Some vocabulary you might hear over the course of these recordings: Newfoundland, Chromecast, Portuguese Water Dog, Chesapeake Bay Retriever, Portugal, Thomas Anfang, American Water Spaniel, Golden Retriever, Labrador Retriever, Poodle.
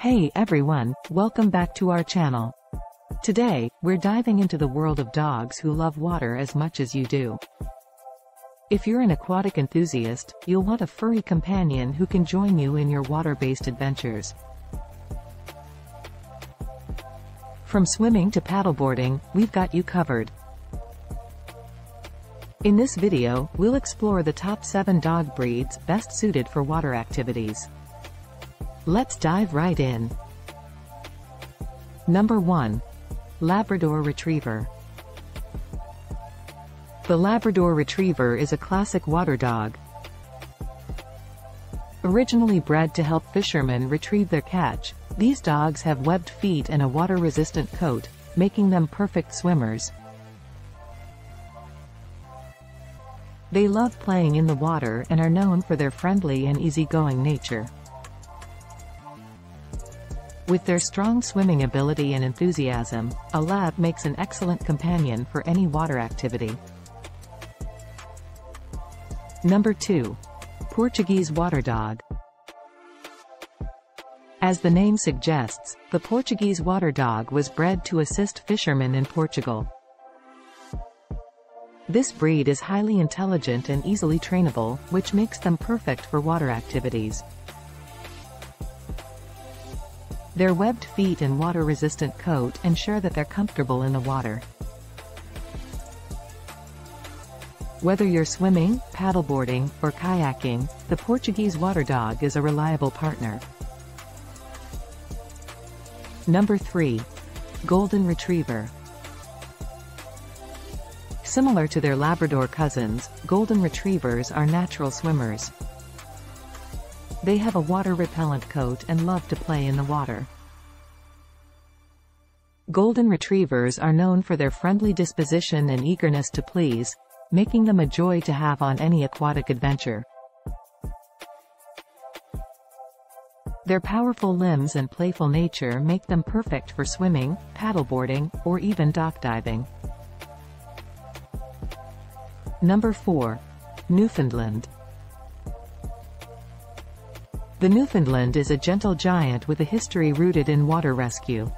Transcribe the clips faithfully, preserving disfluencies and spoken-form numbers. Hey everyone, welcome back to our channel. Today, we're diving into the world of dogs who love water as much as you do. If you're an aquatic enthusiast, you'll want a furry companion who can join you in your water-based adventures. From swimming to paddleboarding, we've got you covered. In this video, we'll explore the top seven dog breeds best suited for water activities. Let's dive right in. Number one. Labrador Retriever. The Labrador Retriever is a classic water dog. Originally bred to help fishermen retrieve their catch, these dogs have webbed feet and a water-resistant coat, making them perfect swimmers. They love playing in the water and are known for their friendly and easygoing nature. With their strong swimming ability and enthusiasm, a lab makes an excellent companion for any water activity. Number two. Portuguese Water Dog. As the name suggests, the Portuguese Water Dog was bred to assist fishermen in Portugal. This breed is highly intelligent and easily trainable, which makes them perfect for water activities. Their webbed feet and water-resistant coat ensure that they're comfortable in the water. Whether you're swimming, paddleboarding, or kayaking, the Portuguese Water Dog is a reliable partner. Number three. Golden Retriever. Similar to their Labrador cousins, Golden Retrievers are natural swimmers. They have a water-repellent coat and love to play in the water. Golden Retrievers are known for their friendly disposition and eagerness to please, making them a joy to have on any aquatic adventure. Their powerful limbs and playful nature make them perfect for swimming, paddleboarding, or even dock diving. Number four. Newfoundland. The Newfoundland is a gentle giant with a history rooted in water rescue.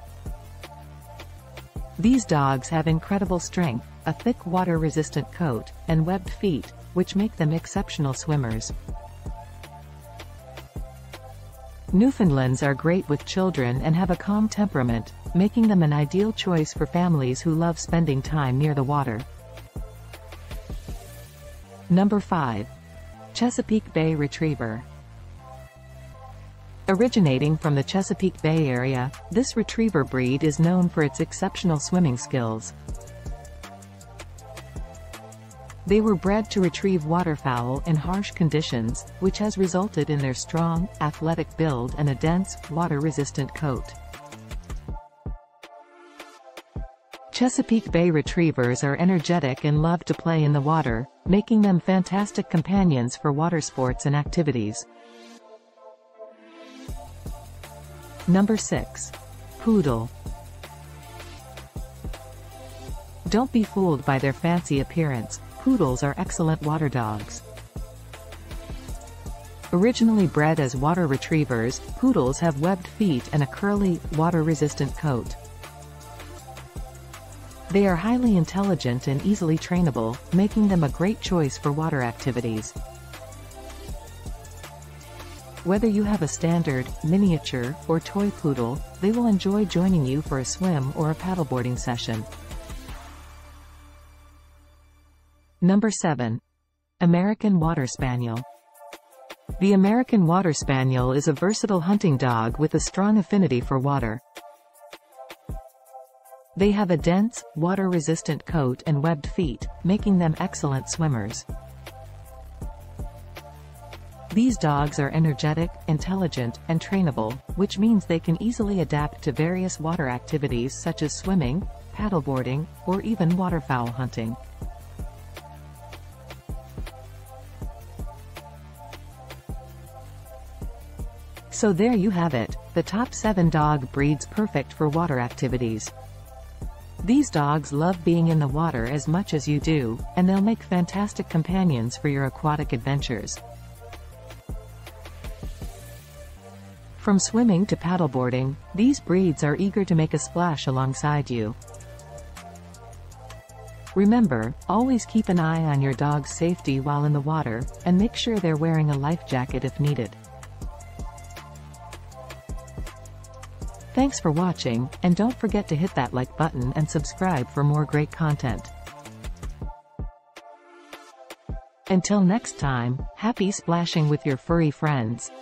These dogs have incredible strength, a thick water-resistant coat, and webbed feet, which make them exceptional swimmers. Newfoundlands are great with children and have a calm temperament, making them an ideal choice for families who love spending time near the water. Number five. Chesapeake Bay Retriever. Originating from the Chesapeake Bay area, this retriever breed is known for its exceptional swimming skills. They were bred to retrieve waterfowl in harsh conditions, which has resulted in their strong, athletic build and a dense, water-resistant coat. Chesapeake Bay Retrievers are energetic and love to play in the water, making them fantastic companions for water sports and activities. Number six. Poodle. Don't be fooled by their fancy appearance, poodles are excellent water dogs. Originally bred as water retrievers, poodles have webbed feet and a curly, water-resistant coat. They are highly intelligent and easily trainable, making them a great choice for water activities. Whether you have a standard, miniature, or toy poodle, they will enjoy joining you for a swim or a paddleboarding session. Number seven. American Water Spaniel. The American Water Spaniel is a versatile hunting dog with a strong affinity for water. They have a dense, water-resistant coat and webbed feet, making them excellent swimmers. These dogs are energetic, intelligent, and trainable, which means they can easily adapt to various water activities such as swimming, paddleboarding, or even waterfowl hunting. So there you have it, the top seven dog breeds perfect for water activities. These dogs love being in the water as much as you do, and they'll make fantastic companions for your aquatic adventures. From swimming to paddleboarding, these breeds are eager to make a splash alongside you. Remember, always keep an eye on your dog's safety while in the water, and make sure they're wearing a life jacket if needed. Thanks for watching, and don't forget to hit that like button and subscribe for more great content. Until next time, happy splashing with your furry friends.